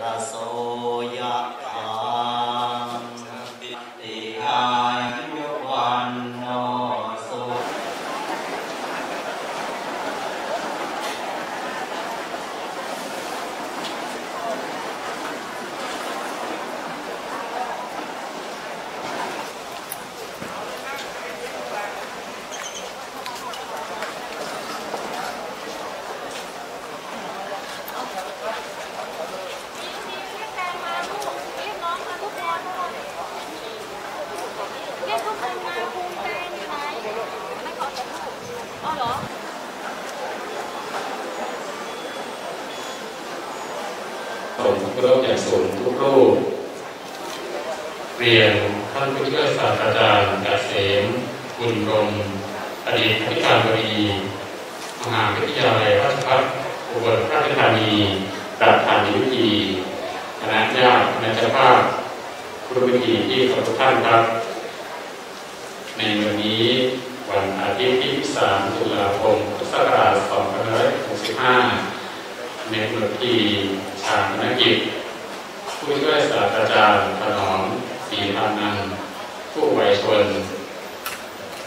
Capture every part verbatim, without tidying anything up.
พระอย่างสูงทุกรูปเรียนท่านผู้ช่วยศาสตราจารย์เกษมบุญรมอดีตอธิการบดีมหาวิทยาลัยราชภัฏอุบลราชธานีประธานวิธีคณะญาติคณะเจ้าภาพครูวิธีที่ขอบทุกท่านครับในวันนี้วันอาทิตย์ที่สามตุลาคมพุทธศักราชสองพันห้าร้อยหกสิบห้าในหน่วยทีชาญกิจผู้ช่วยศาสตราจารย์ถนอมศรีพานันท์ผู้ไวชน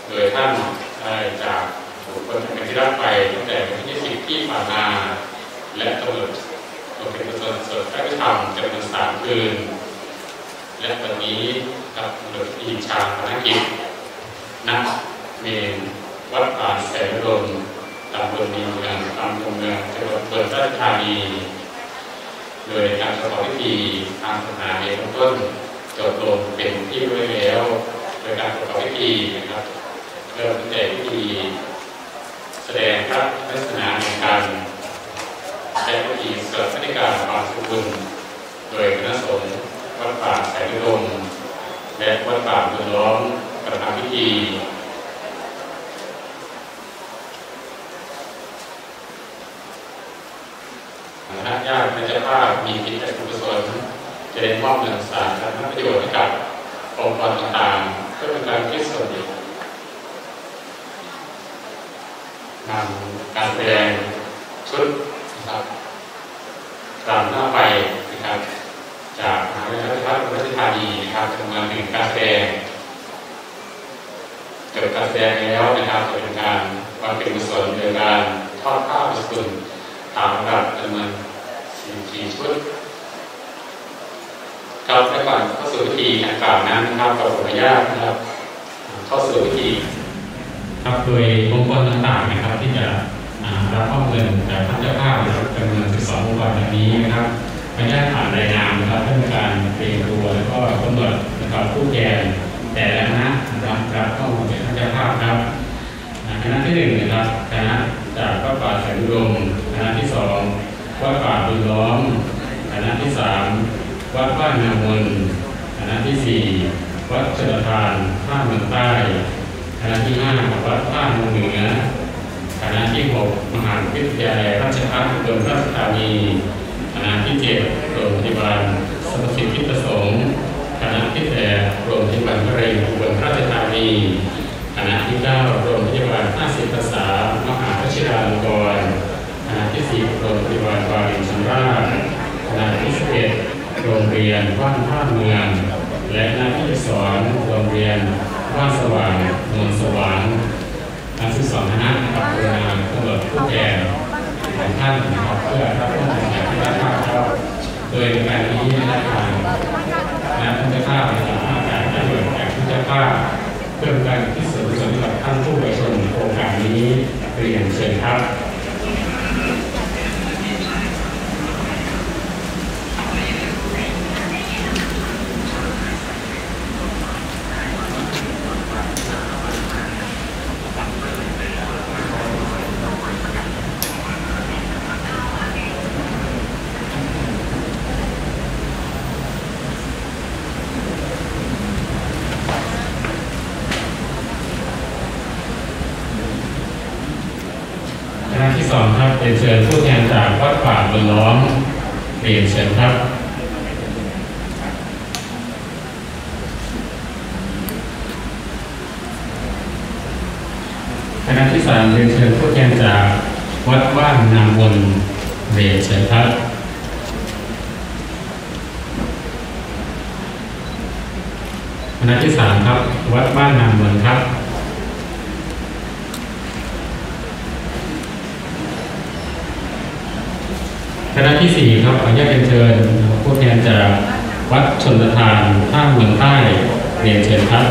โดยท่านได้จากบุคคลเป็นที่รับไปตั้งแต่วันที่สิบที่ผ่านมาและตลอดจนเป็นจนสดใสพิธามจำนวนสามคืนและวันนี้กับหน่วยทีชาญกิจนักเมนวัดป่าแสนลมตามตัวเมืองตามตัวเมืองจังหวัดอุบลราชธานีโดยการประกอบพิธีตามศาสนาในขั้นต้นจบลงเป็นที่เรียบร้อยแล้วโดยการประกอบพิธีนะครับเริ่มตั้งแต่พิธีแสดงพระลักษณะในการและพิธีสวดพระนิการปาสุบุญโดยคณะสงฆ์วัดป่าสายลมและวัดป่าบุญล้อมประกอบพิธีคณะญาติคณะเจ้าภาพมีกิจกรรมกุศลจะได้มอบเงินสารและประโยชน์ให้กับองค์กรต่างๆเพื่อเป็นการคิดส่วนดีนำการแสดงชุดนะครับตามหน้าไปนะครับจากมหาวิทยาลัยราชภัฏอุบลราชธานีนะครับจำนวนหนึ่งการแสดงเกิดการแสดงแล้วนะครับเป็นการวันเป็นกุศลเป็นการทอดผ้าบุญกุศลตามแบบจำนวนสี่สี่ชุดครับและก่อนเข้าสู่พิธีการกล่าวนั้นนะครับขออนุญาตนะครับเข้าสู่พิธีครับโดยมงคลต่างๆนะครับที่จะรับมอบเงินจากท่านเจ้าภาพจำนวนสิบสองมงคลแบบนี้นะครับขออนุญาตผ่านรายนามนะครับเพื่อการเรียนรู้แล้วก็กำหนดนะครับผู้แทนแต่ละคณะนะครับรับข้อมูลจากท่านเจ้าภาพครับคณะที่หนึ่งนะครับคณะจากวัดป่าแสนอุดมคณะที่สองวัดป่าบุญล้อมคณะที่สามวัดบ้านนามนคณะที่สี่วัดชลทานท่าเมืองใต้คณะที่ห้าวัดท่าเมืองเหนือคณะที่หกมหาวิทยาลัยราชภัฏอุบลราชธานีคณะที่เจ็ดโรงพยาบาลสมเด็จพระสิทธิประสงค์คณะที่แปดโรงพยาบาลพระเรศวรอุบลราชธานีคณะที่เก้าโรงพยาบาลห้าสิบภาษามหาวชิราลงกรณ์คณะที่สิบโรงพยาบาลวารินชำราบคณะที่สิบเอ็ดโรงเรียนว่านท่าเมืองและคณะที่สองโรงเรียนว่านสว่างนนสว่างคณะที่สองคณะกับคณะตำรวจผู้แก่หลายท่านนะครับเพื่อรับข้อมูลจากท่านเจ้าภาพโดยการนี้นะครับคณะท่านเจ้าภาพสามารถการประโยชน์จากท่านเจ้าภาพเรื่องการที่สำคัญสำหรับท่านผู้ประชมโครงการนี้เรียนเชิญครับเชิญผู้แทนจากวัดป่าบุญล้อมเรียนเชิญครับคณะที่สามเรียนเชิญผู้แทนจากวัดว่านนามนเรียนเชิญครับค คณะที่สามครับวัดบ้านนาเมืองครับคณะที่สี่ครับขออนุญาตเชิญผู้แทนจากวัดชลทานท่าเมืองใต้เรียนเชิญครับ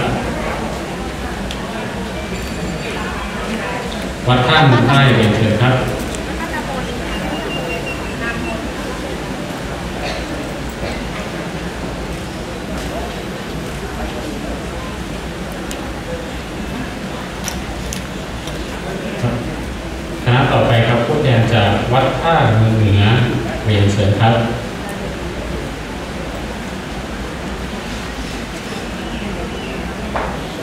วัดท่าเมืองใต้เรียนเชิญครับต่อไปครับผู้แทนจากวัดท่าเมืองเหนือเรียนเชิญครับ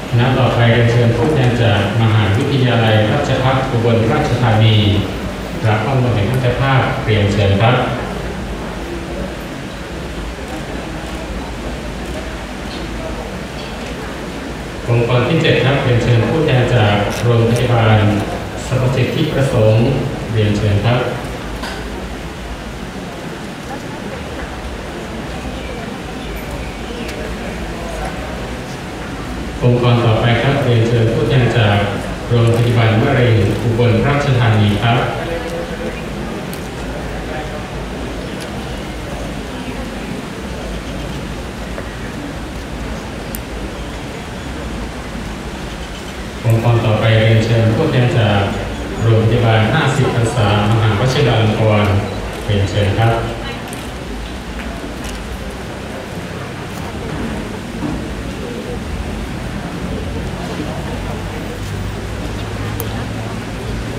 คณะต่อไปเชิญผู้แทนจากมหาวิทยาลัยราชภัฏอุบลราชธานีรับข้อมูลแห่งราชภาพเรียนเชิญครับองค์กรที่เจ็ดครับเรียนเชิญผู้แทนจากโรงพยาบาลสมาชิกที่ประสงค์เรียนเชิญครับองค์กรต่อไปครับเรียนเชิญผู้แทนจากโรงพยาบาลมะเร็งอุบลราชธานีครับองค์กรต่อไปเรียนเชิญผู้แทนจากโรงพยาบาลห้าสิบพรรษามหาวชิราลงกรณ์เรียนเชิญครับ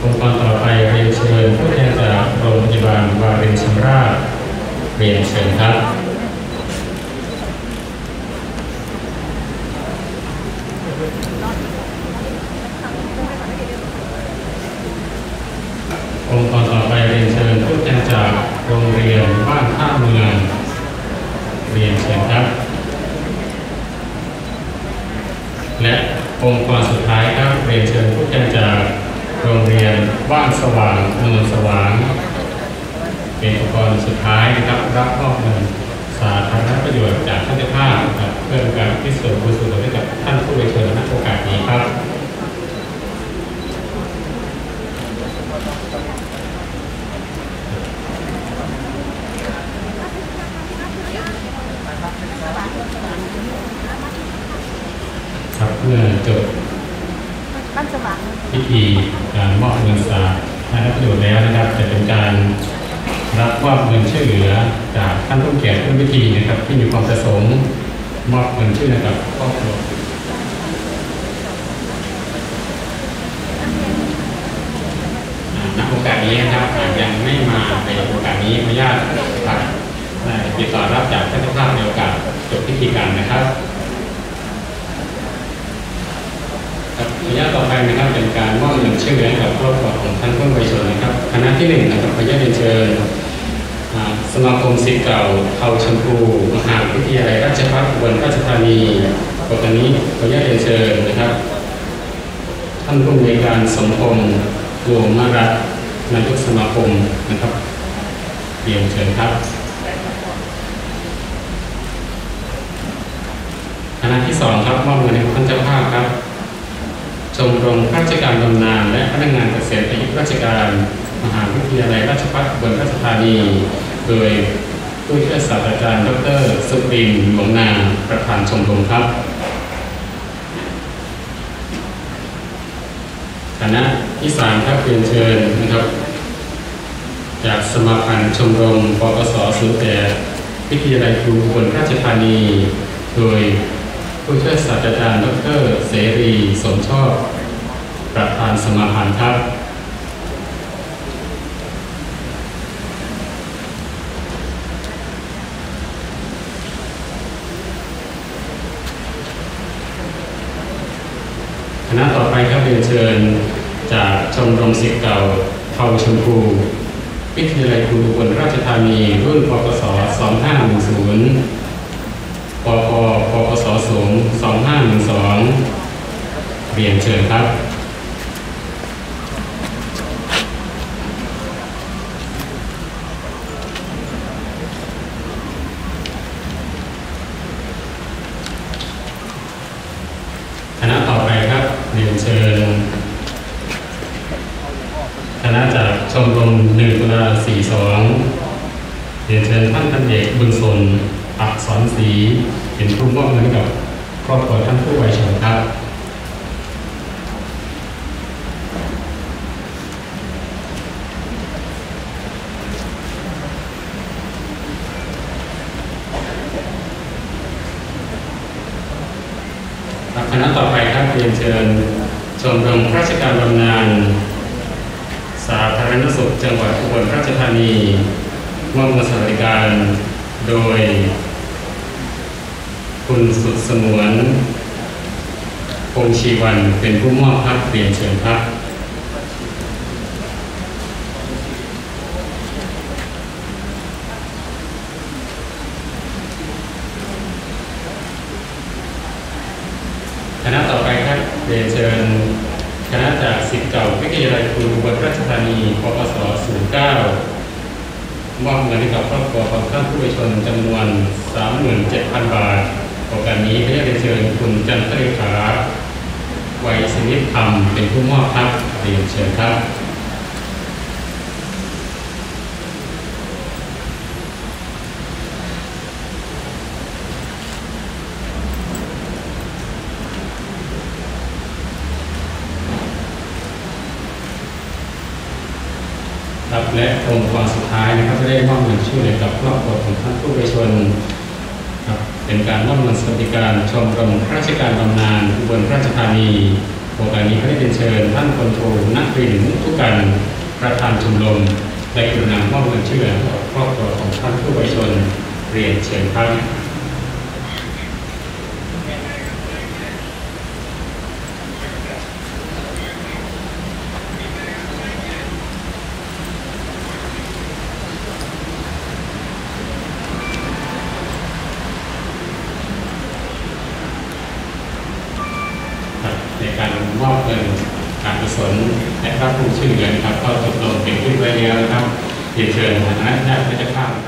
องค์กรต่อไปเรียนเชิญผู้แทนจากโรงพยาบาลวารินชำราบเรียนเชิญครับองค์กรต่อไปเรียนเชิญผู้แทนจากโรงเรียนบ้านท่าเมืองเรียนเชิญครับและองค์กรสุดท้ายครับเรียนเชิญผู้แทนจากโรงเรียนบ้านสว่างเมืองสว่างเป็นองค์กรสุดท้ายนะครับรับข้อมูลสาธารณประโยชน์จากท่านเจ้าภาพครับเพื่อการพิสูจน์บุญสุนทรให้กับท่านผู้เรียนเชิญในโอกาสนี้ครับครับเพื่อจบพิธีการมอบเงินสาธารณประโยชน์แล้วนะครับจะเป็นการรับมอบเงินช่วยเหลือจากท่านผู้เกี่ยวข้องพิธีนะครับที่มีความประสงค์มอบเงินช่วยเหลือกับครอบครัวณโอกาสนี้นะครับยังไม่มาในโอกาสนี้ขออนุญาตติดต่อรับจากท่านผู้รับในโอกาสจบพิธีการนะครับระยะต่อไปนะครับเป็นการมอบเงินช่วยเหลือกับครอบครัวของท่านผู้บริจาคนะครับคณะที่หนึ่งนะครับขออนุญาตเชิญสมาคมศิษย์เก่าเขาชมพูมหาวิทยาลัยราชภัฏอุบลราชธานีปกตินี้ขออนุญาตเชิญนะครับท่านผู้มีการสมพงษ์ดวงมรัตน์นายกสมาคมนะครับเรียนเชิญครับคณะที่สองครับมอบเงินให้ท่านเจ้าภาพครับชมรมข้าราชการบำนาญและพนักงานเกษียณอายุราชการมหาวิทยาลัยราชภัฏอุบลราชธานีโดยผู้ช่วยศาสตราจารย์ดร.สุรินทร์หลวงนาประธานชมรมครับคณะที่สามครับเรียนเชิญนะครับจากสมาพันธ์ชมรมปปสศูนย์แปดวิทยาลัยครูอุบลราชธานีโดยผู้ช่วยศาสตราจารย์ดร.เสรีสมชอบประธานสมาพันธ์ครับคณะต่อไปครับเรียนเชิญจากชมรมศิษย์เก่าเผ่าชมพูวิทยาลัยครูอุบลราชธานีรุ่นปปสสองห้าหนึ่งศูนย์ปปปปสสูงสองห้าหนึ่งสองเรียนเชิญครับค มรมหนึ่งตุลาสี่สองเรียนเชิญท่านพันเอกบุญสนอักษรศรีเป็นผู้มอบเงินกับครอบครัวท่านผู้ไวชนครับคณะต่อไปครับเรียนเชิญชมรมราชการบำนาญสาธารณสุขจังหวัดอุบลราชธานีมอบเงินสวัสดิการโดยคุณสุดสมวนพงษ์ชีวันเป็นผู้มอบครับเรียนเชิญครับคณะต่อไปครับเรียนเชิญคณะจากศิษย์เก่าวิทยาลัยครูอุบลราชธานีปวส.ศูนย์เก้ามอบเงินให้กับครอบครัวของท่านผู้ชนจำนวน สามหมื่นเจ็ดพัน บาทโครงการนี้ได้เรียนเชิญคุณจันทริกาไวศิริธรรมเป็นผู้มอบครับเรียนเชิญครับครับและองค์กรสุดท้ายนะครับได้มอบเงินช่วยเหลือกับครอบครัวของท่านผู้เยาวชนครับเป็นการมอบเงินสวัสดิการชมรมราชการบำนาญอุบลราชธานีโครงการนี้ก็ได้เป็นเชิญท่านพลโทนักบินมุทุกันประธานชมรมได้กรุณามอบเงินช่วยเหลือกับครอบครัวของท่านผู้เยาวชนเรียนเชิญครับในการมอบเงินการกุศลและรับผู้ช่วยเหลือครับก็จบลงเป็นที่เรียบร้อยแล้วครับเรียนเชิญคณะญาติมิตรภาพ